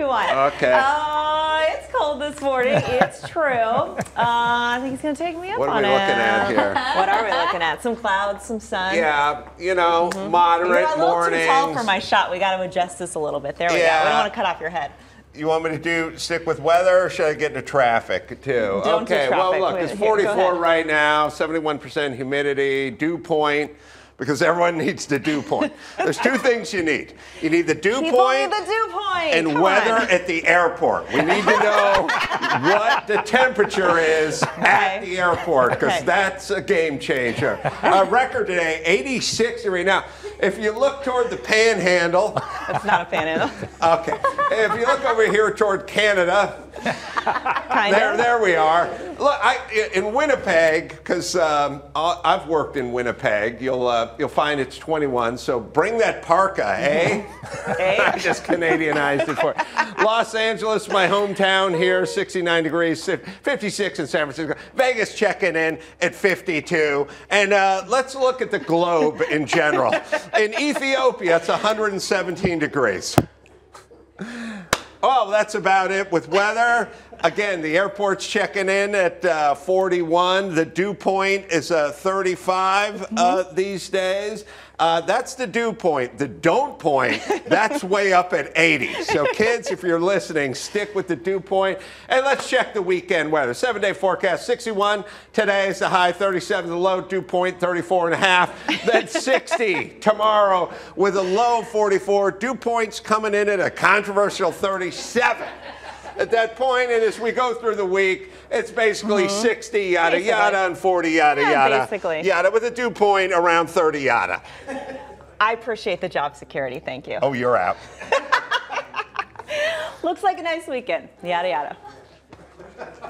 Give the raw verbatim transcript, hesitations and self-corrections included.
you want. Okay. Uh, it's cold this morning. It's true. Uh, I think he's going to take me up on it. What are we looking at here? What are we looking at? Some clouds, some sun. Yeah, you know, mm-hmm. moderate morning. You're a little too tall for my shot. We got to adjust this a little bit. There we yeah. go. We don't want to cut off your head. You want me to do stick with weather, or should I get into traffic too? Don't okay. Do traffic. Well, look, it's forty-four right now, seventy-one percent humidity, dew point. Because everyone needs the dew point. There's two things you need. You need the dew People point, need the dew point. and Come weather on. at the airport. We need to know what the temperature is okay. at the airport, because okay. that's a game changer. Our record today, eighty-six right now. If you look toward the panhandle. It's not a panhandle. Okay. If you look over here toward Canada, kind there, of. there we are. Look, I, in Winnipeg, because um, I've worked in Winnipeg, you'll uh, you'll find it's twenty-one. So bring that parka, eh? I just Canadianized it for you. Los Angeles, my hometown here, sixty-nine degrees, fifty-six in San Francisco. Vegas checking in at fifty-two, and uh, let's look at the globe in general. In Ethiopia, it's one hundred seventeen degrees. Oh, that's about it with weather. Again, the airport's checking in at uh, forty-one. The dew point is uh, thirty-five mm-hmm. uh, these days. Uh, that's the dew point. The don't point, that's way up at eighty. So kids, if you're listening, stick with the dew point. And let's check the weekend weather. Seven-day forecast, sixty-one. Today is the high, thirty-seven. The low, dew point, thirty-four and a half. Then sixty tomorrow with a low forty-four. Dew point's coming in at a controversial thirty-seven. At that point, and as we go through the week, it's basically mm-hmm. sixty yada basically. yada and forty yada yeah, yada basically. yada with a dew point around thirty yada. I appreciate the job security. Thank you. Oh, you're out. Looks like a nice weekend. Yada yada.